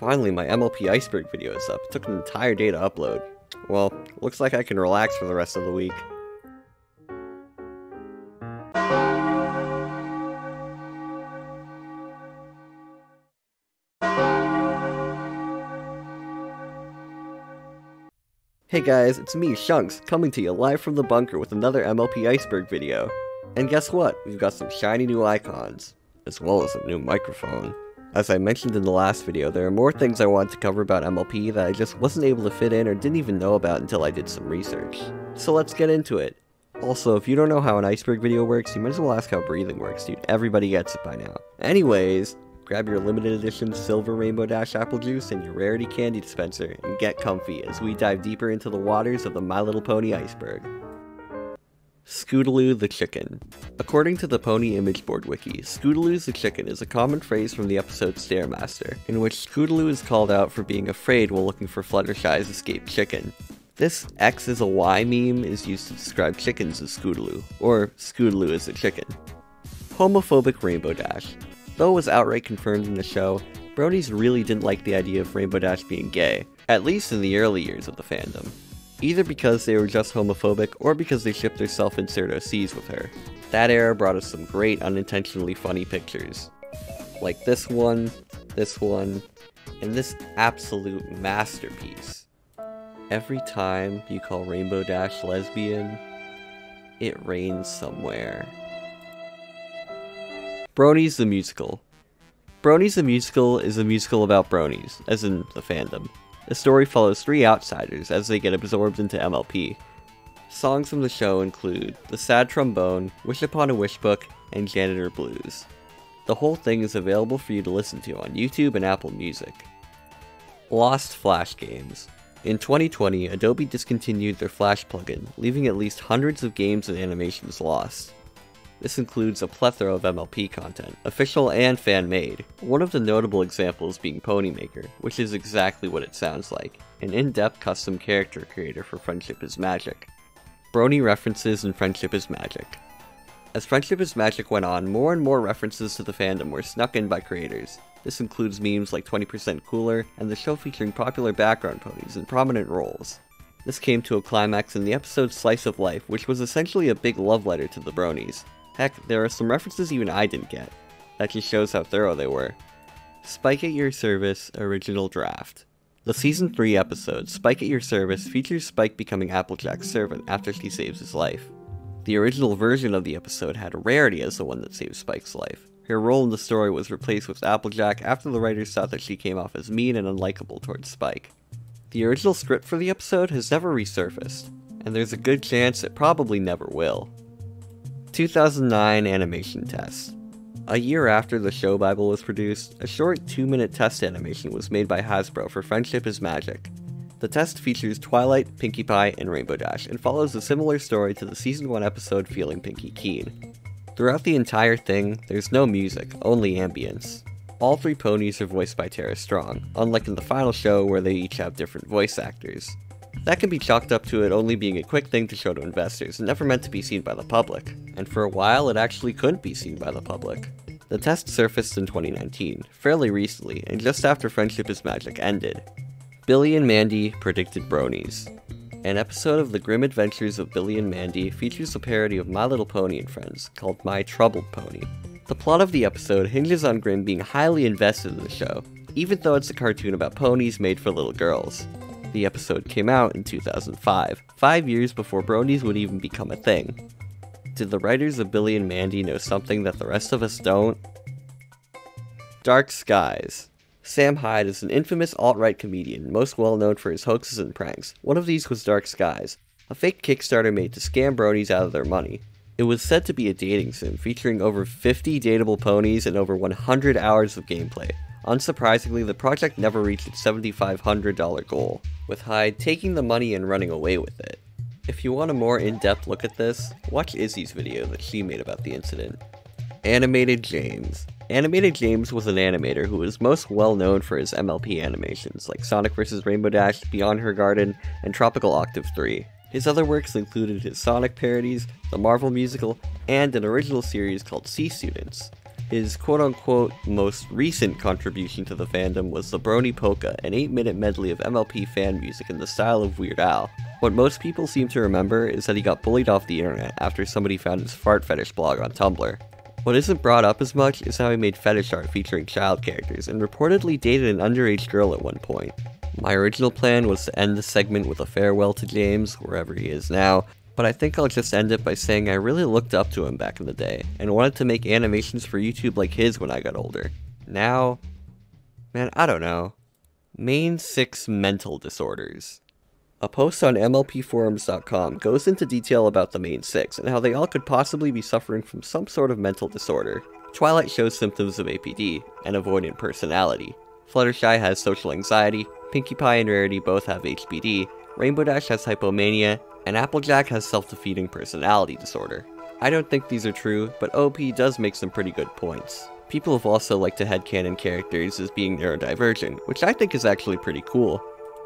Finally, my MLP Iceberg video is up. It took an entire day to upload. Well, looks like I can relax for the rest of the week. Hey guys, it's me, Shunks, coming to you live from the bunker with another MLP Iceberg video. And guess what? We've got some shiny new icons, as well as a new microphone. As I mentioned in the last video, there are more things I wanted to cover about MLP that I just wasn't able to fit in or didn't even know about until I did some research. So let's get into it. Also, if you don't know how an iceberg video works, you might as well ask how breathing works, dude. Everybody gets it by now. Anyways, grab your limited edition silver Rainbow Dash apple juice and your Rarity candy dispenser and get comfy as we dive deeper into the waters of the My Little Pony iceberg. Scootaloo the Chicken. According to the Pony Image Board Wiki, Scootaloo the Chicken is a common phrase from the episode Stairmaster, in which Scootaloo is called out for being afraid while looking for Fluttershy's escaped chicken. This X is a Y meme is used to describe chickens as Scootaloo, or Scootaloo is a chicken. Homophobic Rainbow Dash. Though it was outright confirmed in the show, Bronies really didn't like the idea of Rainbow Dash being gay, at least in the early years of the fandom. Either because they were just homophobic, or because they shipped their self-insert OCs with her. That era brought us some great, unintentionally funny pictures. Like this one, and this absolute masterpiece. Every time you call Rainbow Dash lesbian, it rains somewhere. Bronies the Musical. Bronies the Musical is a musical about bronies, as in the fandom. The story follows three outsiders as they get absorbed into MLP. Songs from the show include The Sad Trombone, Wish Upon a Wish Book, and Janitor Blues. The whole thing is available for you to listen to on YouTube and Apple Music. Lost Flash Games. In 2020, Adobe discontinued their Flash plugin, leaving at least hundreds of games and animations lost. This includes a plethora of MLP content, official and fan-made, one of the notable examples being Pony Maker, which is exactly what it sounds like, an in-depth custom character creator for Friendship is Magic. Brony references in Friendship is Magic. As Friendship is Magic went on, more and more references to the fandom were snuck in by creators. This includes memes like 20% Cooler, and the show featuring popular background ponies in prominent roles. This came to a climax in the episode Slice of Life, which was essentially a big love letter to the Bronies. Heck, there are some references even I didn't get. That just shows how thorough they were. Spike at Your Service, original draft. The season 3 episode, Spike at Your Service, features Spike becoming Applejack's servant after she saves his life. The original version of the episode had Rarity as the one that saved Spike's life. Her role in the story was replaced with Applejack after the writers thought that she came off as mean and unlikable towards Spike. The original script for the episode has never resurfaced, and there's a good chance it probably never will. 2009 Animation Test. A year after the show bible was produced, a short 2-minute test animation was made by Hasbro for Friendship is Magic. The test features Twilight, Pinkie Pie, and Rainbow Dash, and follows a similar story to the Season 1 episode Feeling Pinky Keen. Throughout the entire thing, there's no music, only ambience. All three ponies are voiced by Tara Strong, unlike in the final show where they each have different voice actors. That can be chalked up to it only being a quick thing to show to investors and never meant to be seen by the public, and for a while it actually couldn't be seen by the public. The test surfaced in 2019, fairly recently, and just after Friendship is Magic ended. Billy and Mandy predicted Bronies. An episode of The Grim Adventures of Billy and Mandy features a parody of My Little Pony and Friends called My Troubled Pony. The plot of the episode hinges on Grim being highly invested in the show, even though it's a cartoon about ponies made for little girls. The episode came out in 2005, 5 years before Bronies would even become a thing. Did the writers of Billy and Mandy know something that the rest of us don't? Dark Skies. Sam Hyde is an infamous alt-right comedian, most well known for his hoaxes and pranks. One of these was Dark Skies, a fake Kickstarter made to scam Bronies out of their money. It was said to be a dating sim featuring over 50 dateable ponies and over 100 hours of gameplay. Unsurprisingly, the project never reached its $7,500 goal, with Hyde taking the money and running away with it. If you want a more in-depth look at this, watch Izzy's video that she made about the incident. Animated James. Animated James was an animator who was most well known for his MLP animations like Sonic vs Rainbow Dash, Beyond Her Garden, and Tropical Octave 3. His other works included his Sonic parodies, the Marvel musical, and an original series called Sea Students. His quote-unquote most recent contribution to the fandom was the Brony Polka, an 8-minute medley of MLP fan music in the style of Weird Al. What most people seem to remember is that he got bullied off the internet after somebody found his fart fetish blog on Tumblr. What isn't brought up as much is how he made fetish art featuring child characters and reportedly dated an underage girl at one point. My original plan was to end the segment with a farewell to James, wherever he is now, but I think I'll just end it by saying I really looked up to him back in the day, and wanted to make animations for YouTube like his when I got older. Now, man, I don't know. Main 6 mental disorders. A post on MLPforums.com goes into detail about the main 6, and how they all could possibly be suffering from some sort of mental disorder. Twilight shows symptoms of APD, and avoidant personality. Fluttershy has social anxiety, Pinkie Pie and Rarity both have HBD, Rainbow Dash has hypomania, and Applejack has self-defeating personality disorder. I don't think these are true, but OP does make some pretty good points. People have also liked to headcanon characters as being neurodivergent, which I think is actually pretty cool.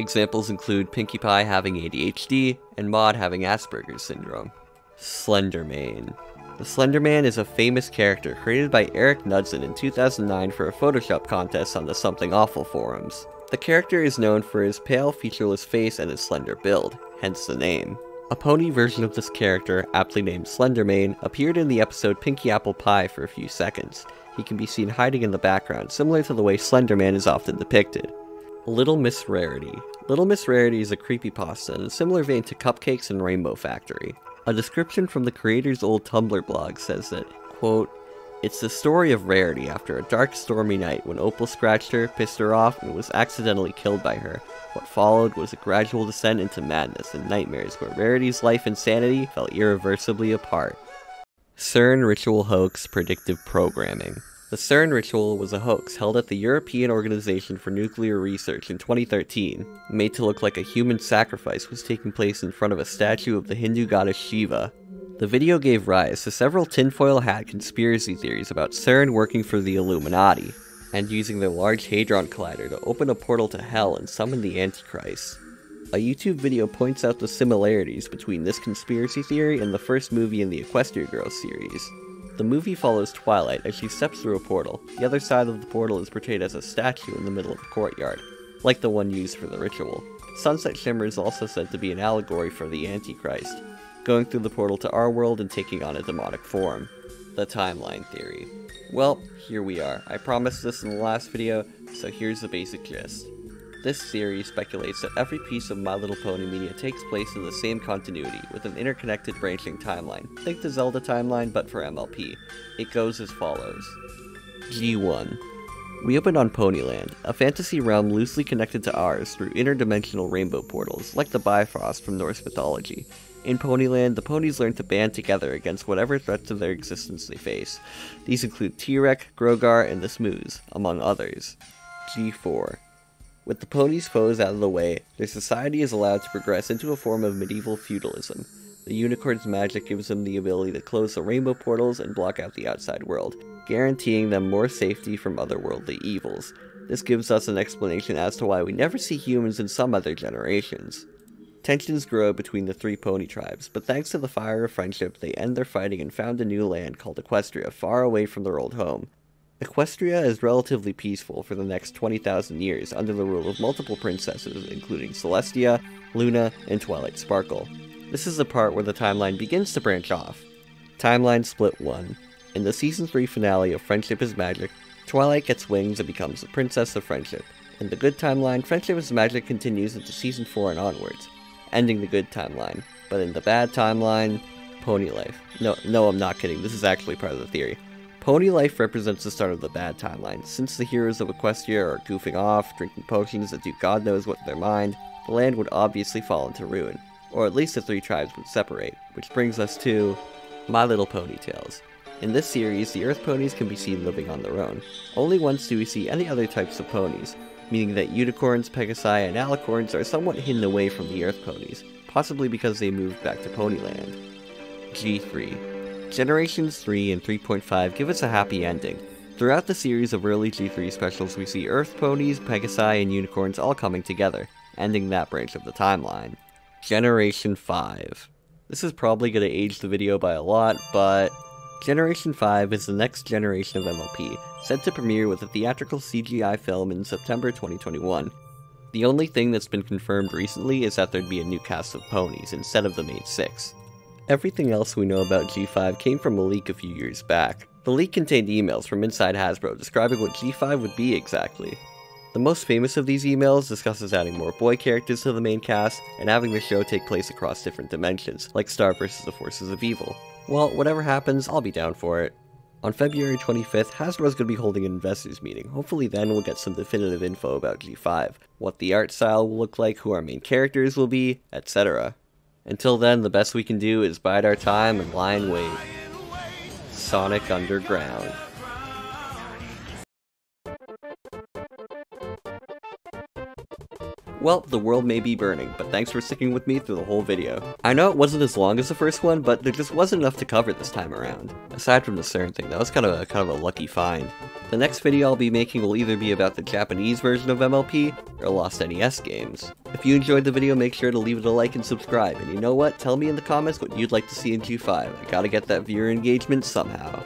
Examples include Pinkie Pie having ADHD, and Maude having Asperger's syndrome. Slenderman. The Slenderman is a famous character created by Eric Knudsen in 2009 for a Photoshop contest on the Something Awful forums. The character is known for his pale, featureless face and his slender build, hence the name. A pony version of this character, aptly named Slenderman, appeared in the episode Pinkie Apple Pie for a few seconds. He can be seen hiding in the background, similar to the way Slenderman is often depicted. Little Miss Rarity. Little Miss Rarity is a creepypasta in a similar vein to Cupcakes and Rainbow Factory. A description from the creator's old Tumblr blog says that, quote, "It's the story of Rarity after a dark, stormy night when Opal scratched her, pissed her off, and was accidentally killed by her. What followed was a gradual descent into madness and nightmares where Rarity's life and sanity fell irreversibly apart." CERN Ritual Hoax Predictive Programming. The CERN ritual was a hoax held at the European Organization for Nuclear Research in 2013, made to look like a human sacrifice was taking place in front of a statue of the Hindu goddess Shiva. The video gave rise to several tinfoil hat conspiracy theories about CERN working for the Illuminati, and using their Large Hadron Collider to open a portal to hell and summon the Antichrist. A YouTube video points out the similarities between this conspiracy theory and the first movie in the Equestria Girls series. The movie follows Twilight as she steps through a portal. The other side of the portal is portrayed as a statue in the middle of a courtyard, like the one used for the ritual. Sunset Shimmer is also said to be an allegory for the Antichrist, going through the portal to our world and taking on a demonic form. The timeline theory. Well, here we are. I promised this in the last video, so here's the basic gist. This theory speculates that every piece of My Little Pony media takes place in the same continuity, with an interconnected branching timeline. Think the Zelda timeline, but for MLP. It goes as follows. G1. We open on Ponyland, a fantasy realm loosely connected to ours through interdimensional rainbow portals, like the Bifrost from Norse mythology. In Ponyland, the ponies learn to band together against whatever threat to their existence they face. These include T-Rex, Grogar, and the Smoos, among others. G4. With the ponies' foes out of the way, their society is allowed to progress into a form of medieval feudalism. The unicorn's magic gives them the ability to close the rainbow portals and block out the outside world, guaranteeing them more safety from otherworldly evils. This gives us an explanation as to why we never see humans in some other generations. Tensions grow between the three pony tribes, but thanks to the fire of friendship, they end their fighting and found a new land called Equestria, far away from their old home. Equestria is relatively peaceful for the next 20,000 years under the rule of multiple princesses, including Celestia, Luna, and Twilight Sparkle. This is the part where the timeline begins to branch off. Timeline Split 1. In the Season 3 finale of Friendship is Magic, Twilight gets wings and becomes the Princess of Friendship. In the Good Timeline, Friendship is Magic continues into Season 4 and onwards, ending the Good Timeline. But in the Bad Timeline, Pony Life. No, I'm not kidding, this is actually part of the theory. Pony Life represents the start of the Bad Timeline, since the heroes of Equestria are goofing off, drinking potions that do God knows what in their mind, the land would obviously fall into ruin. Or at least the three tribes would separate, which brings us to My Little Pony Tales. In this series, the Earth ponies can be seen living on their own. Only once do we see any other types of ponies, meaning that unicorns, pegasi, and alicorns are somewhat hidden away from the Earth ponies, possibly because they moved back to Ponyland. G3. Generations 3 and 3.5 give us a happy ending. Throughout the series of early G3 specials, we see Earth ponies, pegasi, and unicorns all coming together, ending that branch of the timeline. Generation 5. This is probably going to age the video by a lot, but Generation 5 is the next generation of MLP, set to premiere with a theatrical CGI film in September 2021. The only thing that's been confirmed recently is that there'd be a new cast of ponies instead of the main six. Everything else we know about G5 came from a leak a few years back. The leak contained emails from inside Hasbro describing what G5 would be exactly. The most famous of these emails discusses adding more boy characters to the main cast and having the show take place across different dimensions, like Star vs. the Forces of Evil. Well, whatever happens, I'll be down for it. On February 25th, Hasbro's gonna be holding an investors meeting. Hopefully then we'll get some definitive info about G5, what the art style will look like, who our main characters will be, etc. Until then, the best we can do is bide our time and lie in wait. Sonic Underground. Well, the world may be burning, but thanks for sticking with me through the whole video. I know it wasn't as long as the first one, but there just wasn't enough to cover this time around. Aside from the CERN thing, that was kind of a lucky find. The next video I'll be making will either be about the Japanese version of MLP, or lost NES games. If you enjoyed the video, make sure to leave it a like and subscribe, and you know what, tell me in the comments what you'd like to see in G5. I gotta get that viewer engagement somehow.